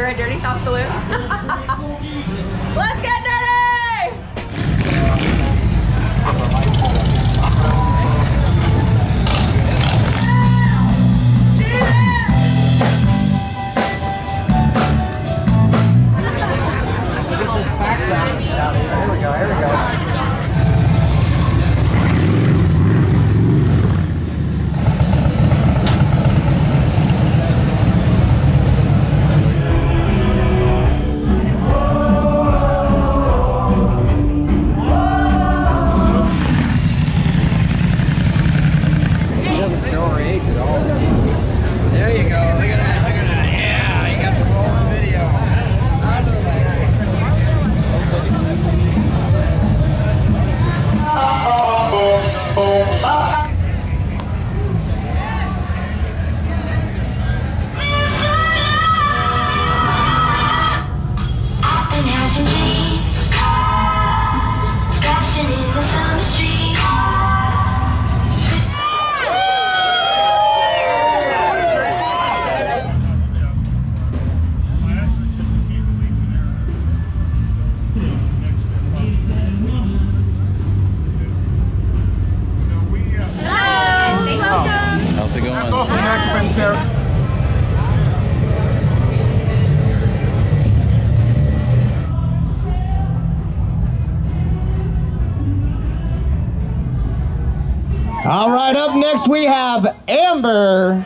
do a dirty South salute. Let's get dirty! Here we go, here we go. All right, up next we have Amber.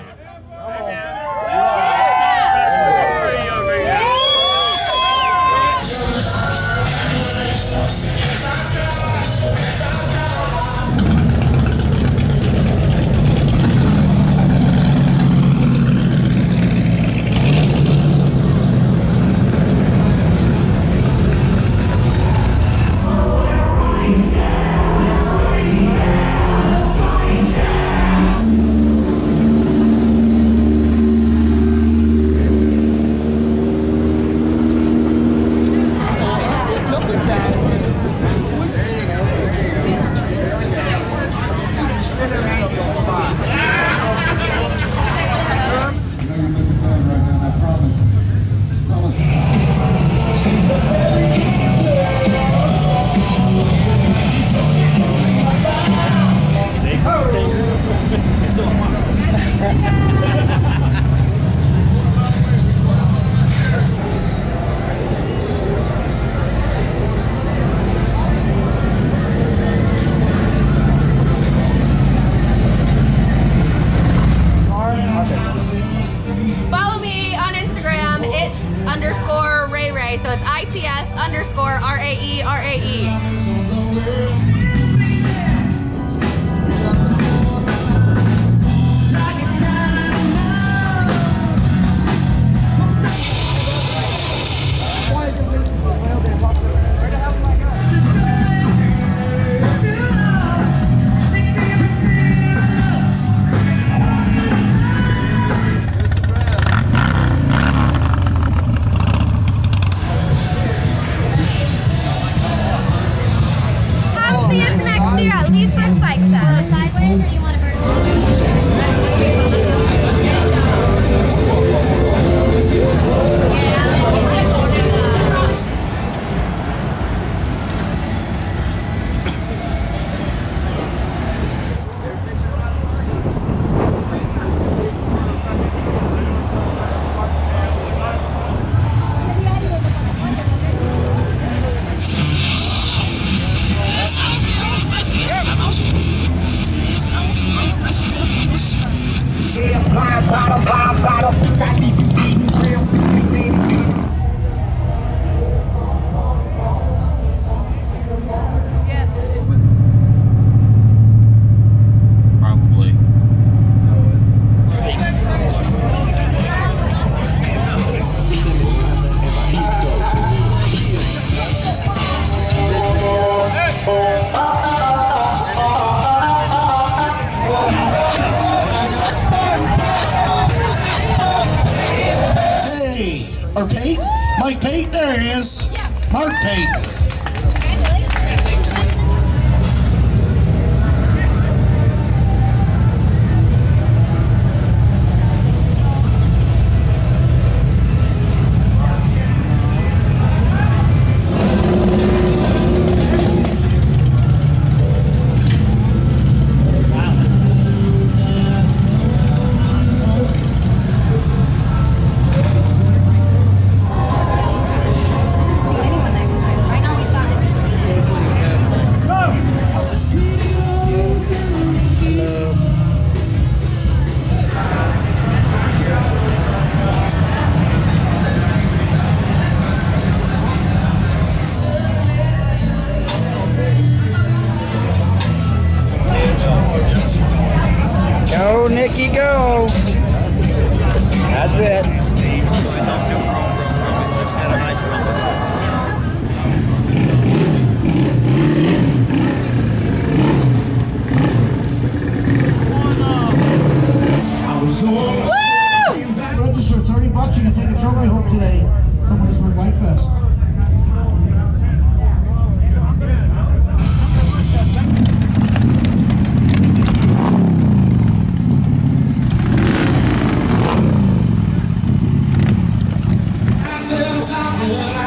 to take a trophy home today from Westwood Whitefest.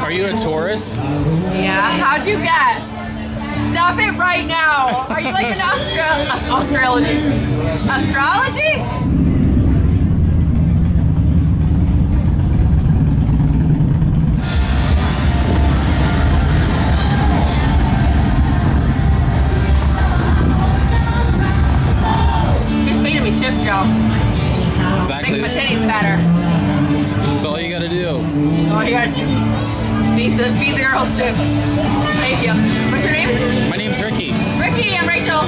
Are you a tourist? Yeah, how'd you guess? Stop it right now. Are you like an astrology? Astrology? Feed the girls chips. Thank you. What's your name? My name's Ricky. Ricky, I'm Rachel.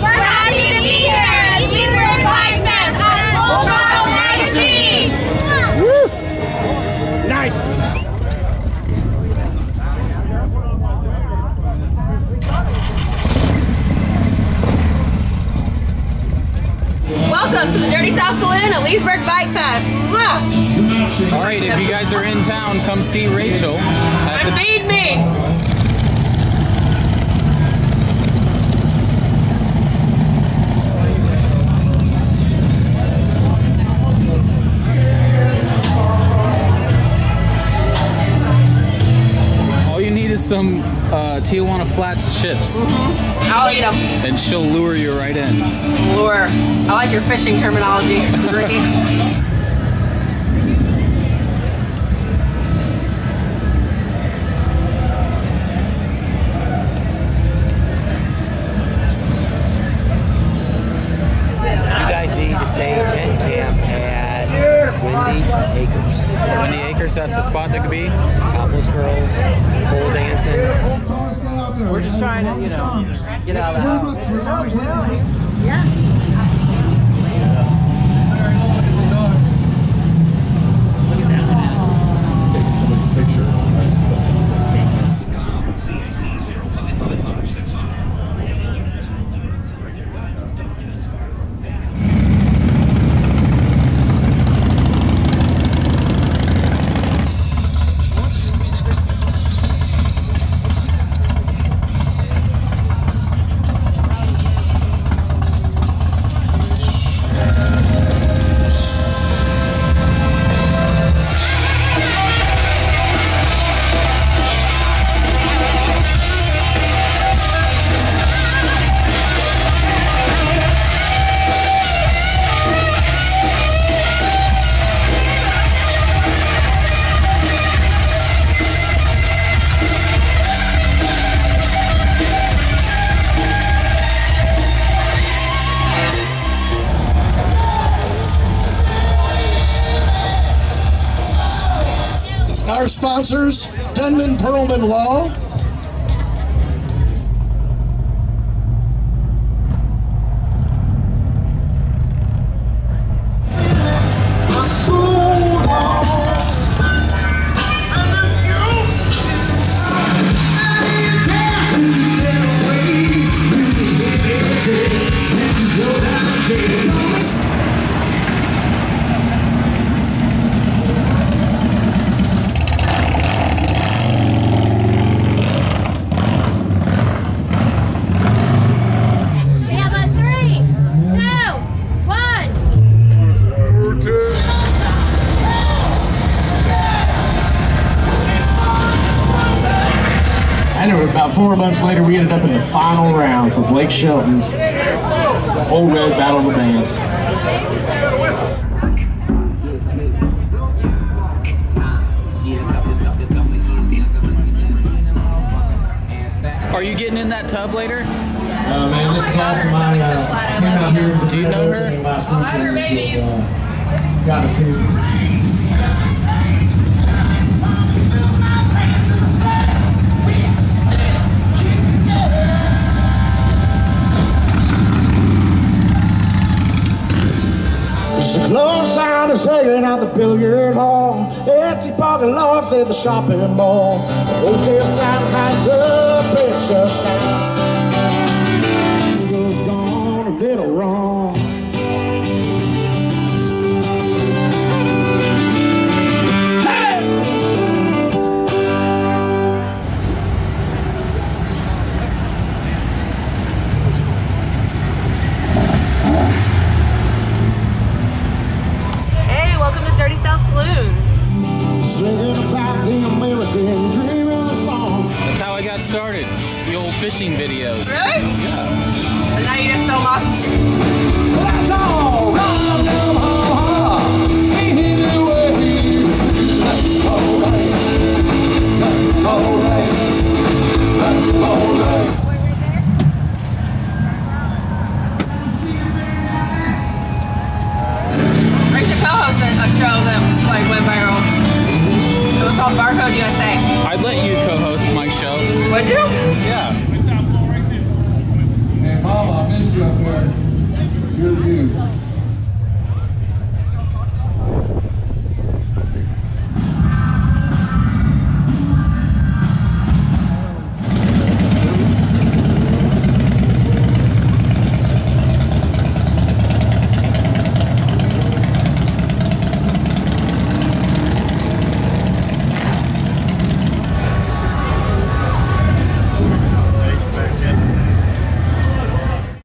We're happy to be here at Feed the Bike Fest at Old Red Magazine. Woo! Nice. Welcome to the Dirty South Saloon at Leesburg Bike Fest. Mwah! All right, if you guys are in town, come see Rachel at and Feed Me. Some Tijuana Flats chips. Mm-hmm. I'll eat them. And she'll lure you right in. Lure. I like your fishing terminology, Ricky. You guys need to stay at camp at Windy Acres. Windy Acres, that's the spot that could be? Couples, girls, pole dancing. We're just trying to, you know, get out of the house. Yeah. Look at that. Picture. Our sponsors, Denman, Perlman, Law. About 4 months later, we ended up in the final round for Blake Shelton's Old Red Battle of the Bands. Are you getting in that tub later? No, man, this is awesome. I came out here. Do you know her? I love her babies. Got to see her. The close sound is hanging out the billiard hall. Empty parking lots at the shopping mall. The hotel town has a picture now. You? Yeah.